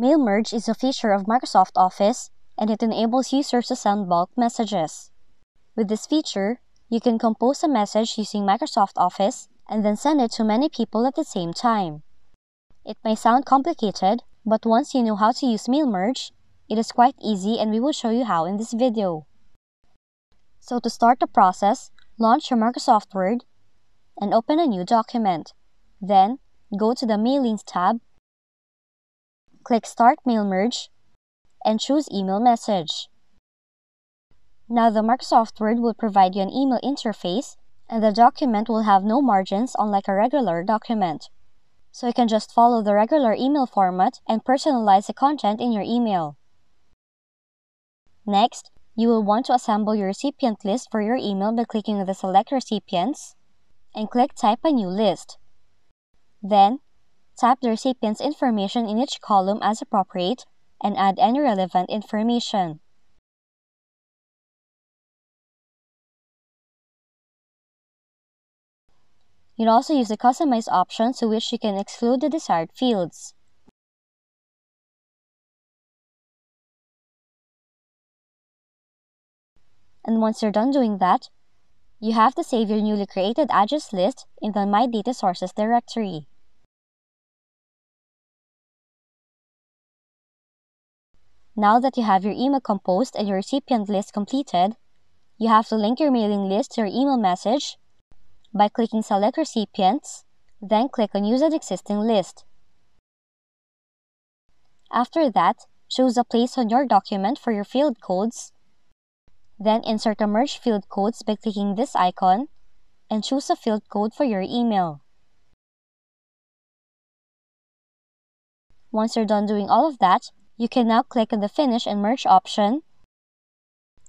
Mail Merge is a feature of Microsoft Office, and it enables users to send bulk messages. With this feature, you can compose a message using Microsoft Office and then send it to many people at the same time. It may sound complicated, but once you know how to use Mail Merge, it is quite easy, and we will show you how in this video. So to start the process, launch your Microsoft Word and open a new document. Then, go to the Mailings tab, click Start Mail Merge, and choose Email Message. Now the Microsoft Word will provide you an email interface, and the document will have no margins unlike a regular document. So you can just follow the regular email format and personalize the content in your email. Next, you will want to assemble your recipient list for your email by clicking on the Select Recipients and click Type a New List. Then, type the recipient's information in each column as appropriate and add any relevant information. You can also use the Customize option, to which you can exclude the desired fields. And once you're done doing that, you have to save your newly created address list in the My Data Sources directory. Now that you have your email composed and your recipient list completed, you have to link your mailing list to your email message by clicking Select Recipients, then click on Use an Existing List. After that, choose a place on your document for your field codes, then insert the merge field codes by clicking this icon and choose a field code for your email. Once you're done doing all of that, you can now click on the Finish and Merge option,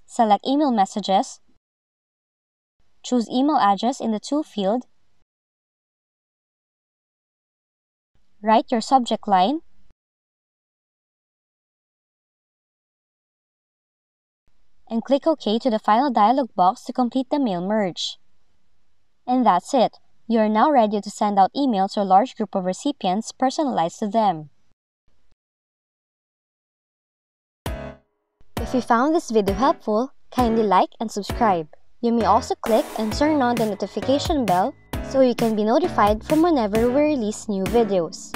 select Email Messages, choose Email Address in the To field, write your subject line, and click OK to the final dialog box to complete the mail merge. And that's it. You are now ready to send out emails to a large group of recipients personalized to them. If you found this video helpful, kindly like and subscribe. You may also click and turn on the notification bell so you can be notified from whenever we release new videos.